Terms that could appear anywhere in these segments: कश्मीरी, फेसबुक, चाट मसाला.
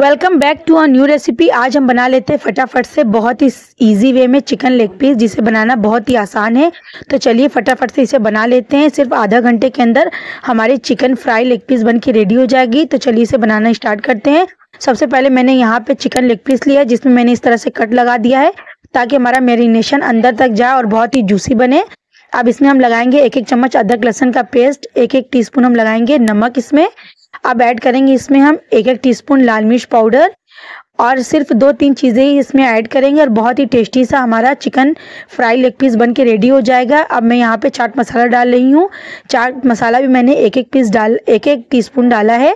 Welcome back to our new recipe. आज हम बना लेते हैं फटाफट से बहुत ही इजी वे में चिकन लेग पीस, जिसे बनाना बहुत ही आसान है। तो चलिए फटाफट से इसे बना लेते हैं। सिर्फ आधा घंटे के अंदर हमारी चिकन फ्राई लेग पीस बन के रेडी हो जाएगी। तो चलिए इसे बनाना स्टार्ट करते हैं। सबसे पहले मैंने यहाँ पे चिकन लेग पीस लिया है, जिसमें मैंने इस तरह से कट लगा दिया है ताकि हमारा मैरिनेशन अंदर तक जाए और बहुत ही जूसी बने। अब इसमें हम लगाएंगे एक एक चम्मच अदरक लहसुन का पेस्ट, एक एक टीस्पून हम लगाएंगे नमक इसमें। अब ऐड करेंगे इसमें हम एक एक टीस्पून लाल मिर्च पाउडर, और सिर्फ दो तीन चीज़ें ही इसमें ऐड करेंगे और बहुत ही टेस्टी सा हमारा चिकन फ्राई लेग पीस बन के रेडी हो जाएगा। अब मैं यहाँ पे चाट मसाला डाल रही हूँ। चाट मसाला भी मैंने एक एक टीस्पून डाला है।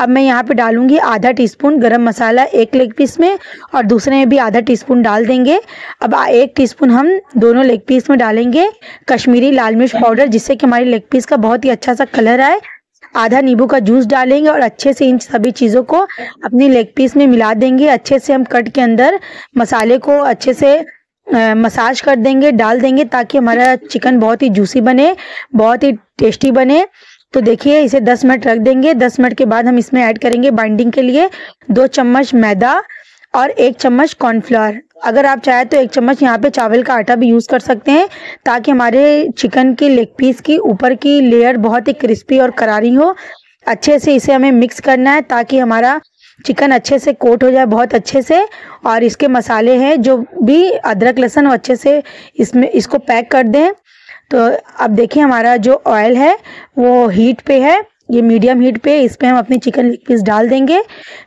अब मैं यहाँ पे डालूंगी आधा टीस्पून गरम मसाला एक लेग पीस में और दूसरे में भी आधा टीस्पून डाल देंगे। अब एक टीस्पून हम दोनों लेग पीस में डालेंगे कश्मीरी लाल मिर्च पाउडर, जिससे कि हमारी लेग पीस का बहुत ही अच्छा सा कलर आए। आधा नींबू का जूस डालेंगे और अच्छे से इन सभी चीज़ों को अपनी लेग पीस में मिला देंगे। अच्छे से हम कट के अंदर मसाले को अच्छे से मसाज कर देंगे, डाल देंगे, ताकि हमारा चिकन बहुत ही जूसी बने, बहुत ही टेस्टी बने। तो देखिए इसे 10 मिनट रख देंगे। 10 मिनट के बाद हम इसमें ऐड करेंगे बाइंडिंग के लिए 2 चम्मच मैदा और 1 चम्मच कॉर्नफ्लावर। अगर आप चाहे तो 1 चम्मच यहाँ पे चावल का आटा भी यूज़ कर सकते हैं, ताकि हमारे चिकन के लेग पीस की ऊपर की लेयर बहुत ही क्रिस्पी और करारी हो। अच्छे से इसे हमें मिक्स करना है ताकि हमारा चिकन अच्छे से कोट हो जाए बहुत अच्छे से। और इसके मसाले हैं जो भी अदरक लहसुन, वो अच्छे से इसमें इसको पैक कर दें। तो अब देखिए हमारा जो ऑयल है वो हीट पे है, ये मीडियम हीट पे, इस पे हम अपने चिकन लेग पीस डाल देंगे।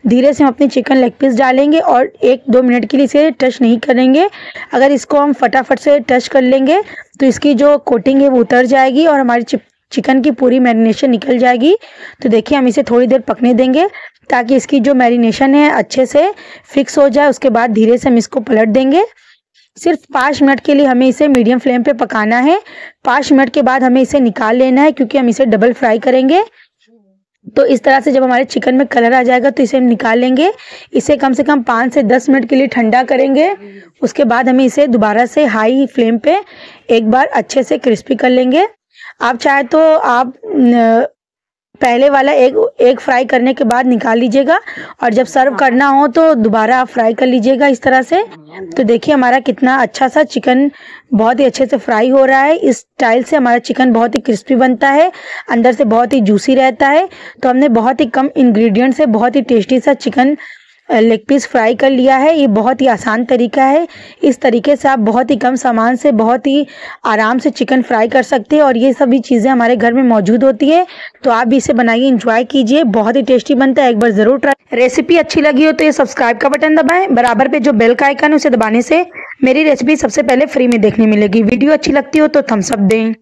धीरे से हम अपने चिकन लेग पीस डालेंगे और 1-2 मिनट के लिए इसे टच नहीं करेंगे। अगर इसको हम फटाफट से टच कर लेंगे तो इसकी जो कोटिंग है वो उतर जाएगी और हमारी चिकन की पूरी मैरिनेशन निकल जाएगी। तो देखिए हम इसे थोड़ी देर पकने देंगे ताकि इसकी जो मैरिनेशन है अच्छे से फिक्स हो जाए। उसके बाद धीरे से हम इसको पलट देंगे। सिर्फ 5 मिनट के लिए हमें इसे मीडियम फ्लेम पे पकाना है। 5 मिनट के बाद हमें इसे निकाल लेना है, क्योंकि हम इसे डबल फ्राई करेंगे। तो इस तरह से जब हमारे चिकन में कलर आ जाएगा तो इसे हम निकाल लेंगे। इसे कम से कम 5 से 10 मिनट के लिए ठंडा करेंगे। उसके बाद हमें इसे दोबारा से हाई फ्लेम पे एक बार अच्छे से क्रिस्पी कर लेंगे। आप चाहे तो आप पहले वाला एक फ्राई करने के बाद निकाल लीजिएगा, और जब सर्व करना हो तो दोबारा आप फ्राई कर लीजिएगा इस तरह से। तो देखिए हमारा कितना अच्छा सा चिकन बहुत ही अच्छे से फ्राई हो रहा है। इस स्टाइल से हमारा चिकन बहुत ही क्रिस्पी बनता है, अंदर से बहुत ही जूसी रहता है। तो हमने बहुत ही कम इंग्रेडिएंट से बहुत ही टेस्टी सा चिकन लेग पीस फ्राई कर लिया है। ये बहुत ही आसान तरीका है। इस तरीके से आप बहुत ही कम सामान से बहुत ही आराम से चिकन फ्राई कर सकते हैं, और ये सभी चीज़ें हमारे घर में मौजूद होती है। तो आप भी इसे बनाइए, एंजॉय कीजिए, बहुत ही टेस्टी बनता है। एक बार ज़रूर ट्राई। रेसिपी अच्छी लगी हो तो ये सब्सक्राइब का बटन दबाएं। बराबर पे जो बेल का आइकन है उसे दबाने से मेरी रेसिपी सबसे पहले फ्री में देखने मिलेगी। वीडियो अच्छी लगती हो तो थम्स अप दें।